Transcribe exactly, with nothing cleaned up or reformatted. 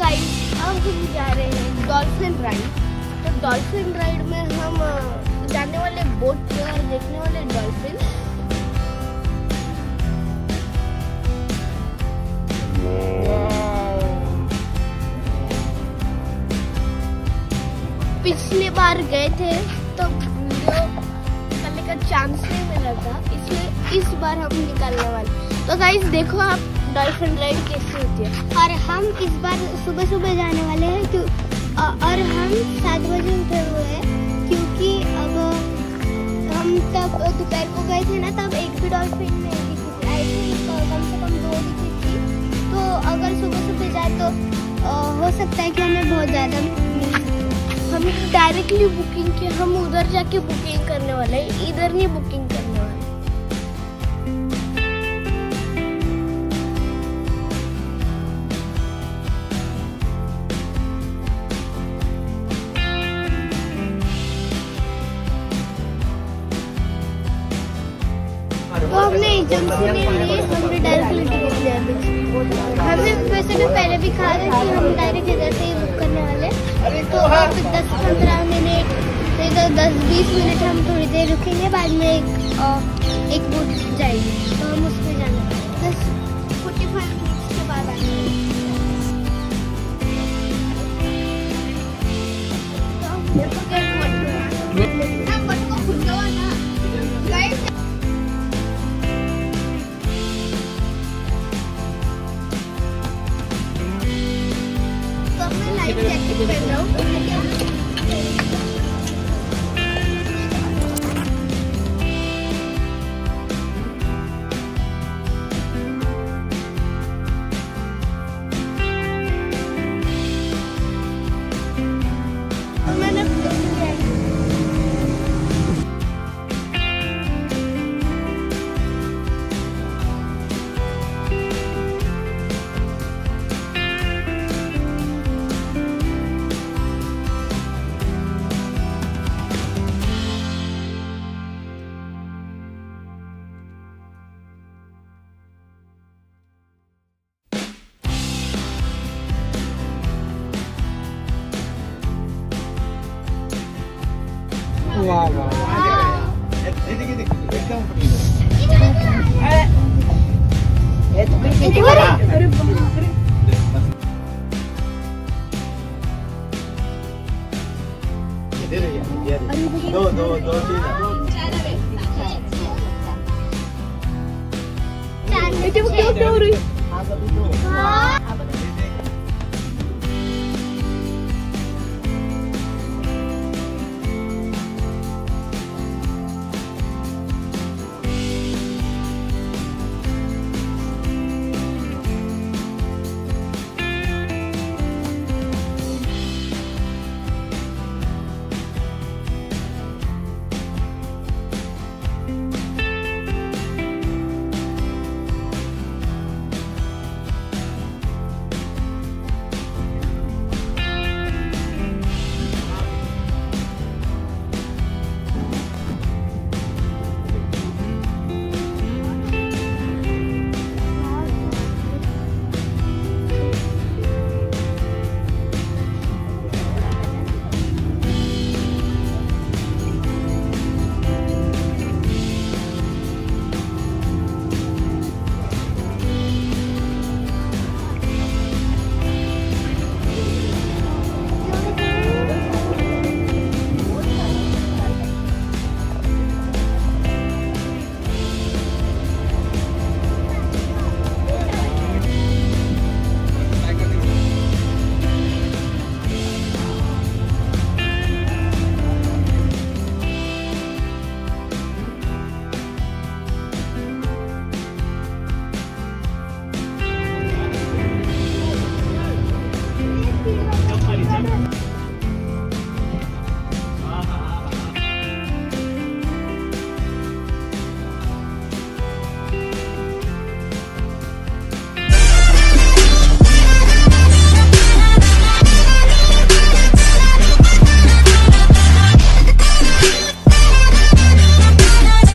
Guys अब हम जा रहे हैं डॉल्फिन राइड। तो डॉल्फिन राइड में हम जाने वाले बोट पे और देखने वाले डॉल्फिन। पिछली बार गए थे तो वीडियो करने का चांस नहीं मिला था, इसलिए इस बार हम निकालने वाले। तो गाइस देखो आप डॉल्फिन राइड कैसी होती है। और हम इस बार सुबह सुबह जाने वाले हैं क्यों, और हम सात बजे उठे हुए हैं क्योंकि अब हम तब दोपहर को गए थे ना, तब एक भी डॉल्फिन में आई थिंक कम से कम दो दिखी थी। तो अगर सुबह सुबह जाए तो हो सकता है कि हमें बहुत ज़्यादा हम डायरेक्टली बुकिंग की, हम उधर जाके बुकिंग करने वाले हैं, इधर नहीं बुकिंग करने। तो हमने एजेंसी में लिए हमने डायरेक्टली टिकट लिया। हमें वैसे भी पहले भी कहा था कि हम डायरेक्ट इधर से ही बुक करने वाले। तो आप दस पंद्रह मिनट नहीं तो दस बीस मिनट हम थोड़ी देर रुकेंगे, बाद में एक एक बोट जाएगी तो हम उसमें जाना दस फोर्टी फाइव मिनट्स के बाद आएंगे। तो हम बोट को खुद ना वाह वाह, देखिए देखिए एकदम अरे ये तो कैसे दिख रहा है। अरे बाप रे, ये दे रही है, ये दो दो दो तीन चार, ये तो क्यों क्यों हो रही है। हां